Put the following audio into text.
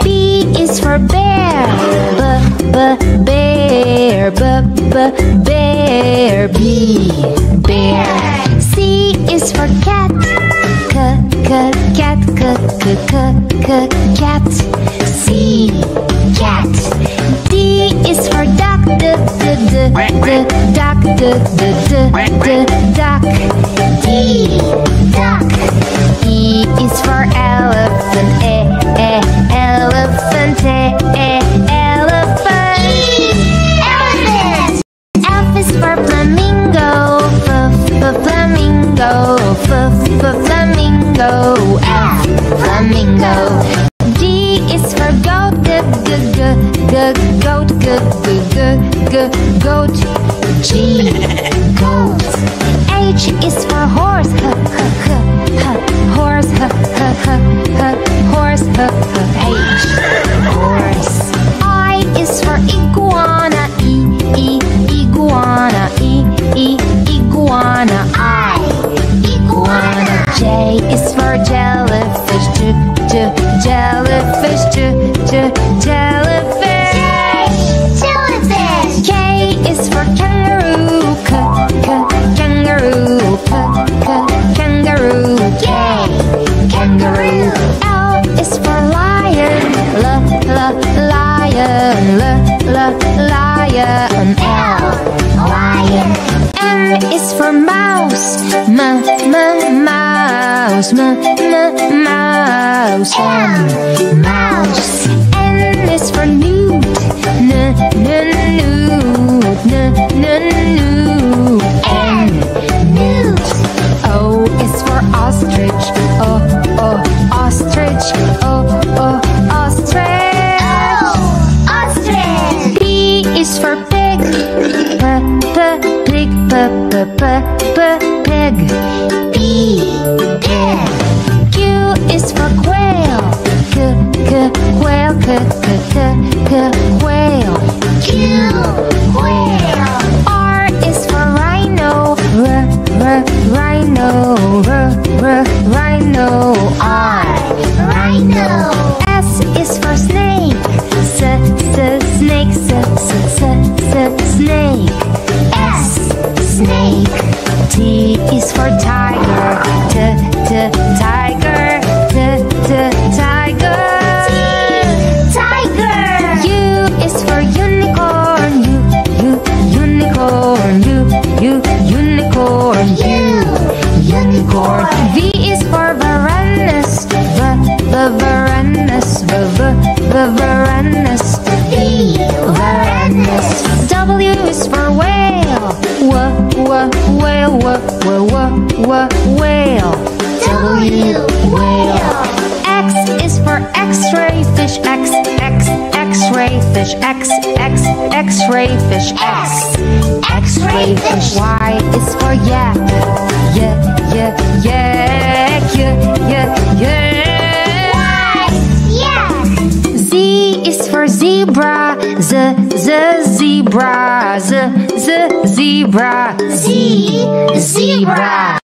B is for bear. B-b-bear, b-b-bear, B-bear. C is for cat. C-c-cat, c-c-c-cat, C-cat. D is for duck. D-d-d-d-duck, d-d-d-duck, D-duck. E is for elephant. E-e-elephant, e-e-elephant, E-elephant. F is for flamingo. F-f-flamingo, f-f-flamingo, F, flamingo. G is for goat, g-g-g-goat, g-g-g-goat, G, goat. H is for horse, h-h-h-horse, h-h-h-horse, h, horse. I is for iguana, e-e-iguana, e-e-iguana, I, iguana. J is for jellyfish, jellyfish, jellyfish, jellyfish. K is for kangaroo, kangaroo, kangaroo, K, kangaroo. L is for lion, lion, lion, L, lion. M is for mouse, mouse, mouse, M, mouse. N is for newt, newt, newt, N, newt. O is for ostrich, ostrich, ostrich, O, ostrich. P is for pig, pig, pig, pig. Q is for quail, quail, quail, Q, quail. R is for rhino, rhino, rhino, R, rhino. S is for snake, snake, snake. Snake. T is for tiger, tiger, tiger, tiger. U is for unicorn, unicorn, unicorn, unicorn. V is for varanus, varanus, varanus, varanus. W is for whale, whale, whale, W, whale. X is for X-ray fish, X-ray fish, X-ray fish, X-ray fish. Y is for yak, yak, yak. Z is for zebra, zebra, zebra, zebra, zebra.